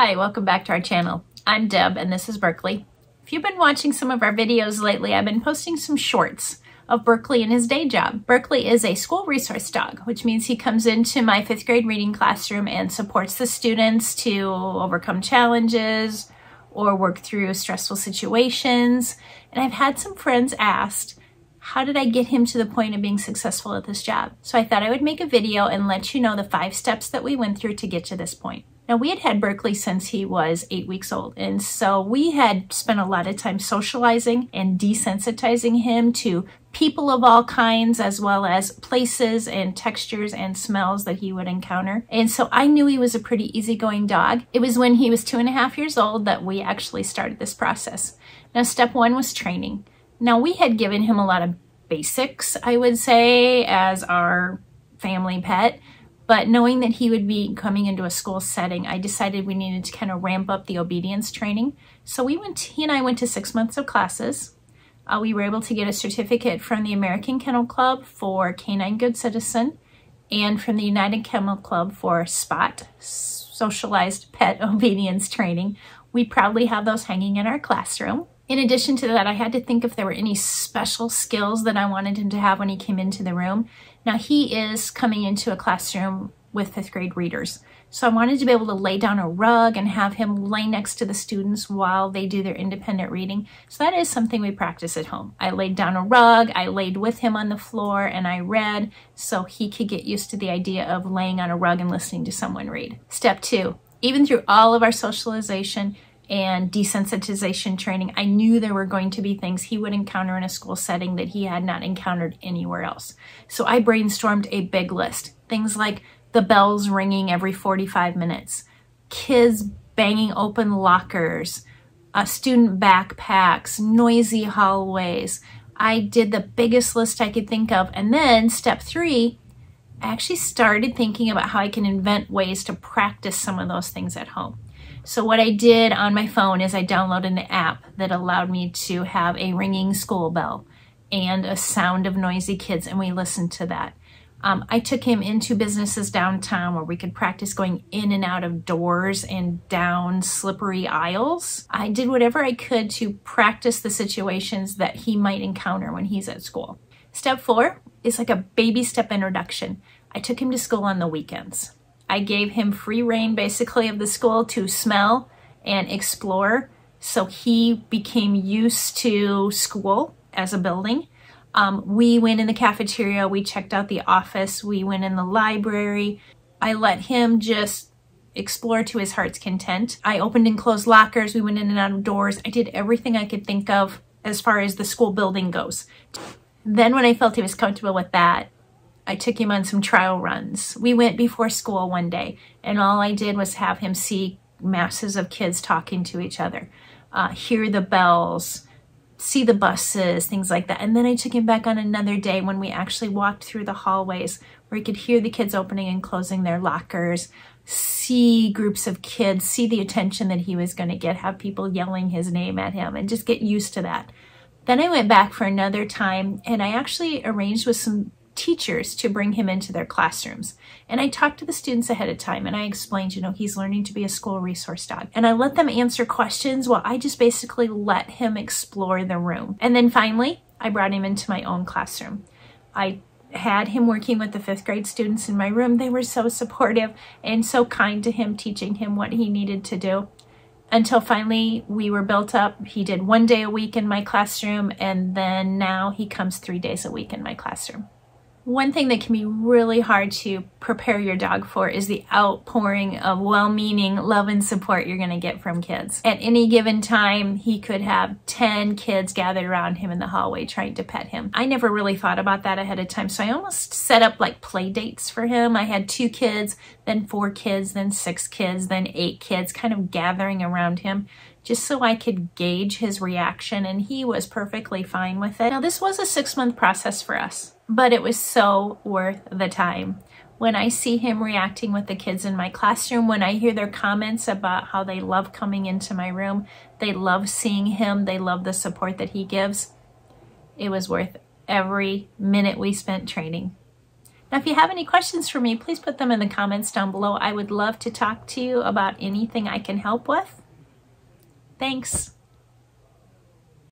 Hi, welcome back to our channel. I'm Deb and this is Berkley. If you've been watching some of our videos lately, I've been posting some shorts of Berkley and his day job. Berkley is a school resource dog, which means he comes into my 5th grade reading classroom and supports the students to overcome challenges or work through stressful situations. And I've had some friends ask, how did I get him to the point of being successful at this job? So I thought I would make a video and let you know the 5 steps that we went through to get to this point. Now, we had had Berkley since he was 8 weeks old, and so we had spent a lot of time socializing and desensitizing him to people of all kinds, as well as places and textures and smells that he would encounter. And so I knew he was a pretty easygoing dog. It was when he was 2.5 years old that we actually started this process. Now, step 1 was training. Now, we had given him a lot of basics, I would say, as our family pet. But knowing that he would be coming into a school setting, I decided we needed to kind of ramp up the obedience training. So he and I went to 6 months of classes. We were able to get a certificate from the American Kennel Club for Canine Good Citizen and from the United Kennel Club for SPOT, Socialized Pet Obedience Training. We proudly have those hanging in our classroom. In addition to that, I had to think if there were any special skills that I wanted him to have when he came into the room. Now, he is coming into a classroom with 5th grade readers. So I wanted to be able to lay down a rug and have him lay next to the students while they do their independent reading. So that is something we practice at home. I laid down a rug, I laid with him on the floor, and I read so he could get used to the idea of laying on a rug and listening to someone read. Step 2, even through all of our socialization and desensitization training, I knew there were going to be things he would encounter in a school setting that he had not encountered anywhere else. So I brainstormed a big list. Things like the bells ringing every 45 minutes, kids banging open lockers, student backpacks, noisy hallways. I did the biggest list I could think of. And then step 3, I actually started thinking about how I can invent ways to practice some of those things at home. So what I did on my phone is I downloaded an app that allowed me to have a ringing school bell and a sound of noisy kids, and we listened to that. I took him into businesses downtown where we could practice going in and out of doors and down slippery aisles. I did whatever I could to practice the situations that he might encounter when he's at school. Step 4 is like a baby step introduction. I took him to school on the weekends. I gave him free rein basically of the school to smell and explore. So he became used to school as a building. We went in the cafeteria, we checked out the office, we went in the library. I let him just explore to his heart's content. I opened and closed lockers, we went in and out of doors. I did everything I could think of as far as the school building goes. Then when I felt he was comfortable with that, I took him on some trial runs. We went before school one day, and all I did was have him see masses of kids talking to each other, hear the bells, see the buses, things like that. And then I took him back on another day when we actually walked through the hallways where he could hear the kids opening and closing their lockers, see groups of kids, see the attention that he was going to get, have people yelling his name at him, and just get used to that. Then I went back for another time, and I actually arranged with some teachers to bring him into their classrooms. And I talked to the students ahead of time and I explained, you know, he's learning to be a school resource dog. And I let them answer questions while I just basically let him explore the room. And then finally, I brought him into my own classroom. I had him working with the 5th grade students in my room. They were so supportive and so kind to him, teaching him what he needed to do. Until finally we were built up. He did 1 day a week in my classroom, and then now he comes 3 days a week in my classroom. One thing that can be really hard to prepare your dog for is the outpouring of well-meaning love and support you're going to get from kids. At any given time, he could have 10 kids gathered around him in the hallway trying to pet him. I never really thought about that ahead of time, so I almost set up like play dates for him. I had 2 kids, then 4 kids, then 6 kids, then 8 kids kind of gathering around him, just so I could gauge his reaction, and he was perfectly fine with it. Now, this was a 6-month process for us, but it was so worth the time. When I see him reacting with the kids in my classroom, when I hear their comments about how they love coming into my room, they love seeing him, they love the support that he gives, it was worth every minute we spent training. Now, if you have any questions for me, please put them in the comments down below. I would love to talk to you about anything I can help with. Thanks.